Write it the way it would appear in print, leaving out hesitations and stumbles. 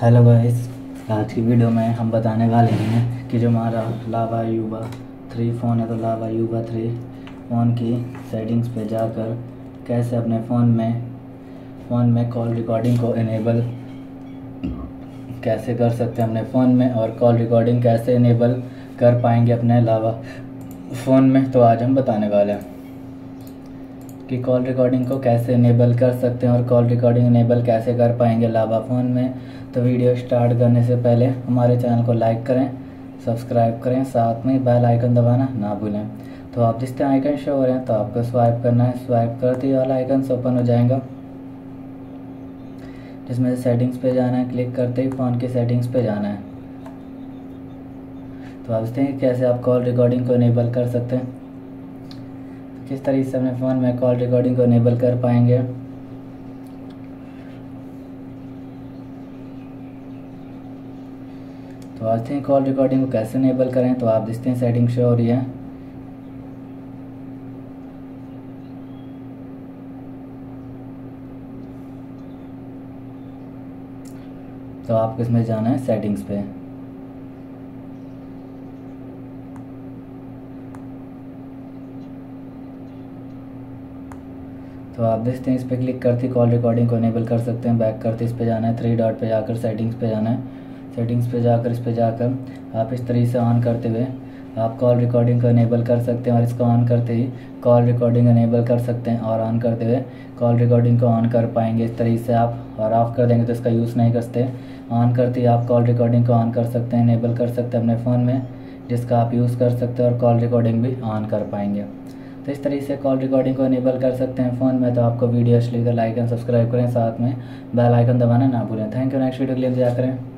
Hello guys, आज की video में हम बताने वाले हैं कि जो हमारा लावा यूवा 3 फ़ोन है तो लावा यूवा 3 फ़ोन की सेटिंग्स पे जाकर कैसे अपने फ़ोन में कॉल रिकॉर्डिंग को इनेबल कैसे कर सकते हैं अपने फ़ोन में और कॉल रिकॉर्डिंग कैसे इनेबल कर पाएंगे अपने लावा फ़ोन में। तो आज हम बताने वाले हैं कि कॉल रिकॉर्डिंग को कैसे इनेबल कर सकते हैं और कॉल रिकॉर्डिंग इनेबल कैसे कर पाएंगे लावा फ़ोन में। तो वीडियो स्टार्ट करने से पहले हमारे चैनल को लाइक करें, सब्सक्राइब करें, साथ में बेल आइकन दबाना ना भूलें। तो आप जिस तरह आइकन शो हो रहे हैं तो आपको स्वाइप करना है, स्वाइप करते ही वाला आइकन ओपन हो जाएगा जिसमें सेटिंग्स पे जाना है। क्लिक करते ही फ़ोन की सेटिंग्स पे जाना है। तो आप देखते हैं कैसे आप कॉल रिकॉर्डिंग को इनेबल कर सकते हैं, किस तरीके से अपने फ़ोन में कॉल रिकॉर्डिंग को इनेबल कर पाएंगे। तो आज देखते हैं कॉल रिकॉर्डिंग को कैसे इनेबल करें। तो आप देखते हैं सेटिंग शो हो रही है। तो आपको इसमें जाना है सेटिंग्स पे। तो आप देखते हैं इस पे क्लिक करते कॉल रिकॉर्डिंग को इनेबल कर सकते हैं। बैक करते इस पे जाना है, 3 डॉट पे जाकर सेटिंग्स पे जाना है। सेटिंग्स पे जाकर इस पे जाकर आप इस तरीके से ऑन करते हुए आप कॉल रिकॉर्डिंग को इनेबल कर सकते हैं और इसको ऑन करते ही कॉल रिकॉर्डिंग इनेबल कर सकते हैं और ऑन करते हुए कॉल रिकॉर्डिंग को ऑन कर पाएंगे इस तरीके से आप। और ऑफ़ कर देंगे तो इसका यूज़ नहीं करते। ऑन करते ही आप कॉल रिकॉर्डिंग को ऑन कर सकते हैं, इनेबल कर सकते हैं अपने फ़ोन में, जिसका आप यूज़ कर सकते हैं और कॉल रिकॉर्डिंग भी ऑन कर पाएंगे। तो इस तरीके से कॉल रिकॉर्डिंग को इनेबल कर सकते हैं फ़ोन में। तो आपको वीडियो अच्छी लगी तो लाइक एंड सब्सक्राइब करें, साथ में बेल आइकन दबाना ना भूलें। Thank you. नेक्स्ट वीडियो के लिए इंतजार करें।